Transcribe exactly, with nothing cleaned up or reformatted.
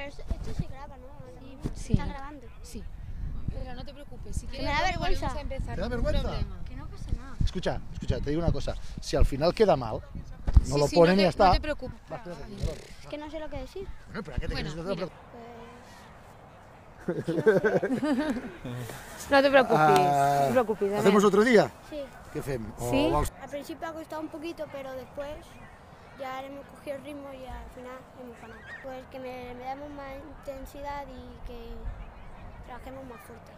Pero esto se graba, ¿no? Sí. Sí. Está grabando. Sí. Pero no te preocupes, si quieres volvemos a empezar. ¿Te da vergüenza? Que no pasa nada. Escucha, escucha, te digo una cosa. Si al final queda mal, no sí, lo sí, ponen no te, y ya está. No te preocupes. Vas, espérate, no, no. Es que no sé lo que decir. Bueno, pero ¿a qué te bueno, quieres? Pues... no te preocupes. Ah, no te preocupes. ¿Hacemos otro día? Sí. ¿Qué hacemos? ¿Sí? Oh, vamos. Al principio ha costado un poquito, pero después ya hemos cogido el ritmo y al final hemos ganado. Pues que me, me damos más intensidad y que trabajemos más fuerte.